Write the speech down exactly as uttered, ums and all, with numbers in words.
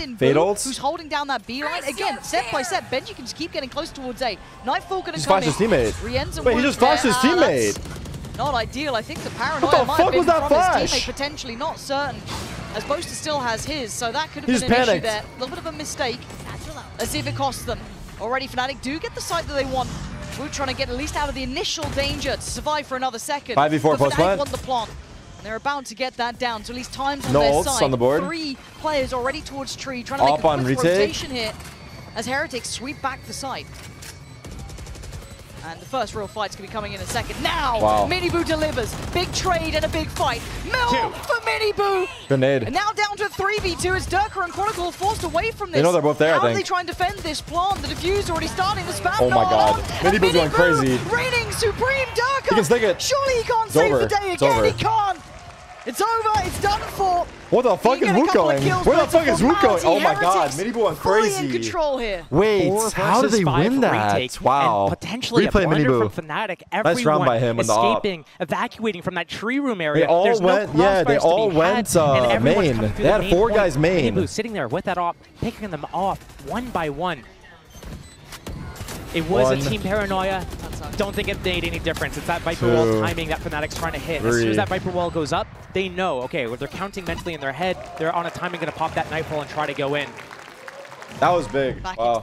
in Boo, who's holding down that B line. Again, set by set, Benji can just keep getting close towards A. Nightfall gonna come in. His teammate. Wait, he just flashed his teammate. Not ideal. I think the paranoia the might have been from flash? his teammate, potentially, not certain, as Boaster still has his, so that could have He's been an panicked. issue there. A little bit of a mistake. Let's see if it costs them. Already Fnatic do get the side that they want. We're trying to get at least out of the initial danger to survive for another second. five v four plus one. Want the plant, and they're about to get that down, so at least time's on no their side. On the board. Three players already towards Tree, trying to Up make a on rotation here as Heretics sweep back the side. And the first real fight's going to be coming in a second. Now, wow. Miniboo delivers. Big trade and a big fight. Mel Two. for Miniboo. Grenade. And now down to a three v two as Ducker and Chronicle are forced away from this. They know they're both there, How I think. How do they try and defend this plant? The diffuse already starting the spam. Oh, my God. Minibu's Miniboo going crazy. Reigning supreme Ducker. He can stick it. Surely he can't it's save over. the day again. He can't. It's over. It's done for. What the fuck is Woot going? Where the fuck is Woot going? Oh my god, Miniboo went crazy. In control here. Wait, how did they win that? Wow. Potentially a blunder from Fnatic. Everyone escaping, evacuating from that tree room area. They all went, yeah, they all went main. They had four guys main. Miniboo sitting there with that op, picking them off one by one. It was One. a team paranoia. Don't think it made any difference. It's that Viper Two. wall timing that Fnatic's trying to hit. Three. As soon as that Viper wall goes up, they know, okay, well, they're counting mentally in their head. They're on a timing, going to pop that Nightfall and try to go in. That was big. Back wow.